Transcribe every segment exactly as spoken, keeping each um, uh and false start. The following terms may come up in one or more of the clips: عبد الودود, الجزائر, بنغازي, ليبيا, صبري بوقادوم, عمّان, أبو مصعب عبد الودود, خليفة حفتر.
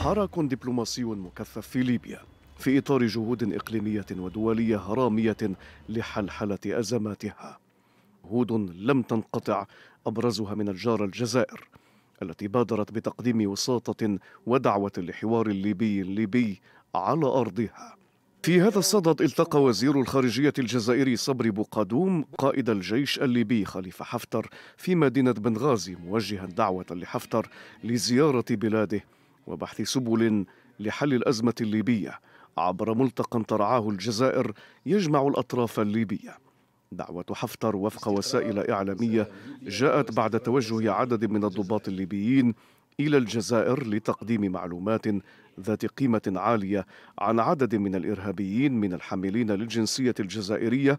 حراك دبلوماسي مكثف في ليبيا في إطار جهود إقليمية ودولية هرامية لحلحلة أزماتها، جهود لم تنقطع أبرزها من الجارة الجزائر التي بادرت بتقديم وساطة ودعوة لحوار ليبي ليبي على أرضها. في هذا الصدد التقى وزير الخارجية الجزائري صبري بوقادوم قائد الجيش الليبي خليفة حفتر في مدينة بنغازي، موجها دعوة لحفتر لزيارة بلاده وبحث سبل لحل الأزمة الليبية عبر ملتقى ترعاه الجزائر يجمع الأطراف الليبية. دعوة حفتر وفق وسائل إعلامية جاءت بعد توجه عدد من الضباط الليبيين إلى الجزائر لتقديم معلومات ذات قيمة عالية عن عدد من الإرهابيين من الحاملين للجنسية الجزائرية،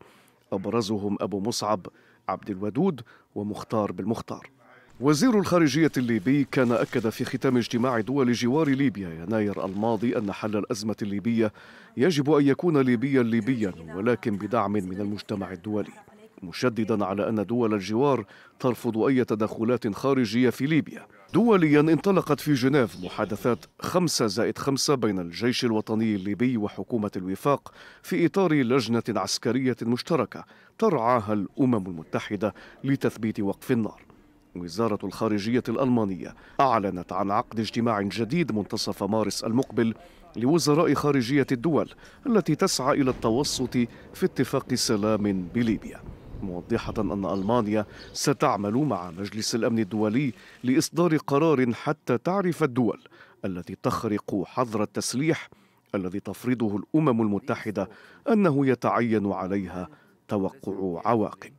أبرزهم أبو مصعب، عبد الودود، ومختار بالمختار. وزير الخارجية الليبي كان أكد في ختام اجتماع دول جوار ليبيا يناير الماضي أن حل الأزمة الليبية يجب أن يكون ليبيا ليبيا ولكن بدعم من المجتمع الدولي، مشددا على أن دول الجوار ترفض أي تدخلات خارجية في ليبيا. دوليا انطلقت في جنيف محادثات خمسة زائد خمسة بين الجيش الوطني الليبي وحكومة الوفاق في إطار لجنة عسكرية مشتركة ترعاها الأمم المتحدة لتثبيت وقف النار. وزارة الخارجية الألمانية أعلنت عن عقد اجتماع جديد منتصف مارس المقبل لوزراء خارجية الدول التي تسعى إلى التوسط في اتفاق سلام بليبيا، موضحة أن ألمانيا ستعمل مع مجلس الأمن الدولي لإصدار قرار حتى تعرف الدول التي تخرق حظر التسليح الذي تفرضه الأمم المتحدة أنه يتعين عليها توقع عواقب.